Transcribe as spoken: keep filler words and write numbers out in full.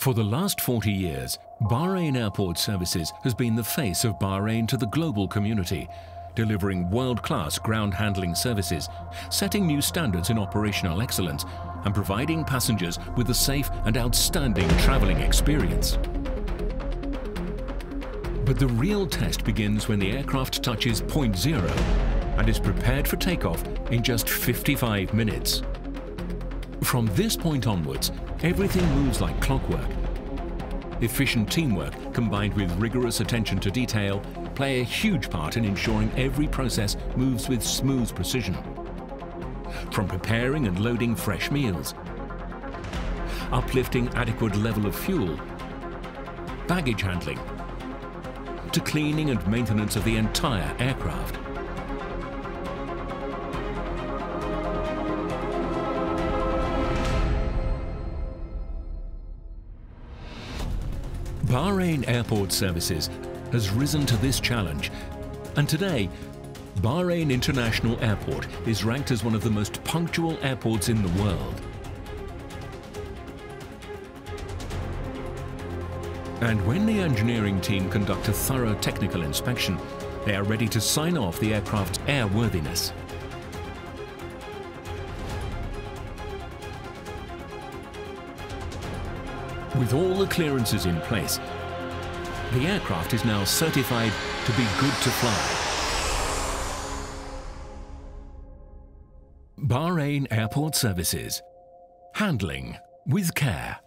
For the last forty years, Bahrain Airport Services has been the face of Bahrain to the global community, delivering world-class ground handling services, setting new standards in operational excellence, and providing passengers with a safe and outstanding traveling experience. But the real test begins when the aircraft touches point zero and is prepared for takeoff in just fifty-five minutes. From this point onwards, everything moves like clockwork. Efficient teamwork combined with rigorous attention to detail play a huge part in ensuring every process moves with smooth precision. From preparing and loading fresh meals, uplifting adequate level of fuel, baggage handling, to cleaning and maintenance of the entire aircraft. Bahrain Airport Services has risen to this challenge, and today Bahrain International Airport is ranked as one of the most punctual airports in the world. And when the engineering team conduct a thorough technical inspection, they are ready to sign off the aircraft's airworthiness. With all the clearances in place, the aircraft is now certified to be good to fly. Bahrain Airport Services. Handling with care.